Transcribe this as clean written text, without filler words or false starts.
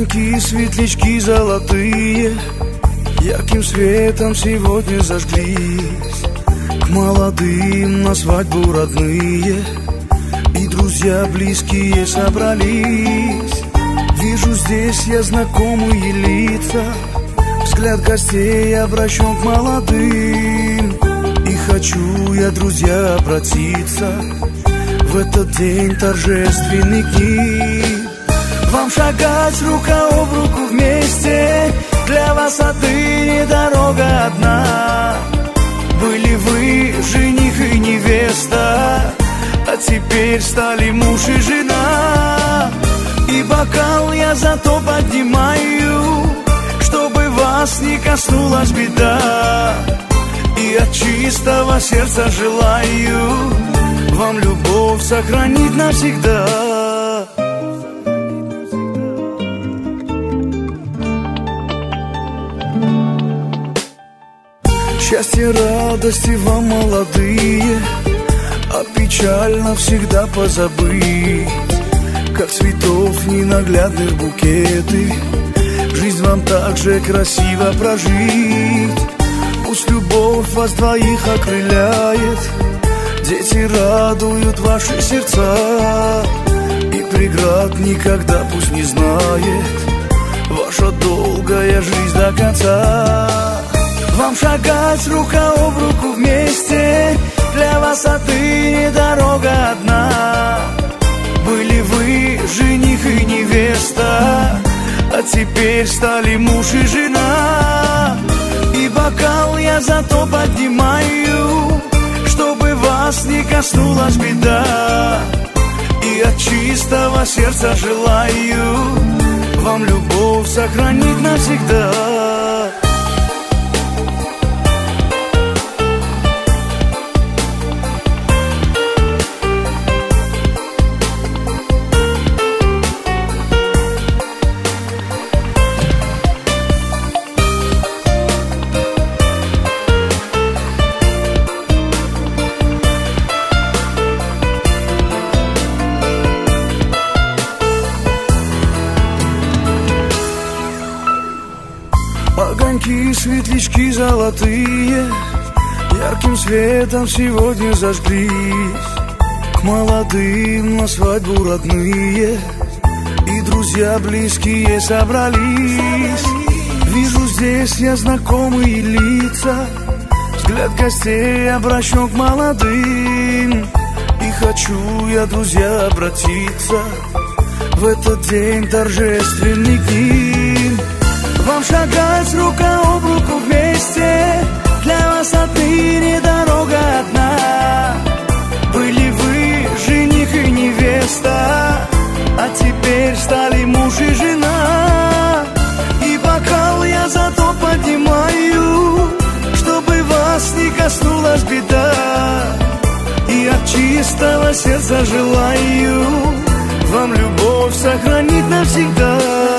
маленькие светлячки золотые ярким светом сегодня зажглись. К молодым на свадьбу родные и друзья близкие собрались. Вижу здесь я знакомые лица, взгляд гостей обращен к молодым. И хочу я, друзья, обратиться в этот день торжественный к ним. Вам шагать рука об руку вместе, для вас отныне дорога одна. Были вы жених и невеста, а теперь стали муж и жена. И бокал я зато поднимаю, чтобы вас не коснулась беда. И от чистого сердца желаю вам любовь сохранить навсегда. Счастья, радости вам, молодые, а печаль навсегда позабыть. Как цветов ненаглядных букеты, жизнь вам так же красиво прожить. Пусть любовь вас двоих окрыляет, дети радуют ваши сердца. И преград никогда пусть не знает ваша долгая жизнь до конца. Вам шагать рука об руку вместе, для вас отныне дорога одна. Были вы жених и невеста, а теперь стали муж и жена. И бокал я зато поднимаю, чтобы вас не коснулась беда. И от чистого сердца желаю вам любовь сохранить навсегда. Светлячки золотые ярким светом сегодня зажглись. К молодым на свадьбу родные и друзья близкие собрались. Вижу здесь я знакомые лица, взгляд гостей обращен к молодым. И хочу я, друзья, обратиться в этот день торжественный к ним. Вам шагать рука об руку вместе, для вас отныне дорога одна. Были вы жених и невеста, а теперь стали муж и жена. И бокал я зато поднимаю, чтобы вас не коснулась беда. И от чистого сердца желаю вам любовь сохранить навсегда.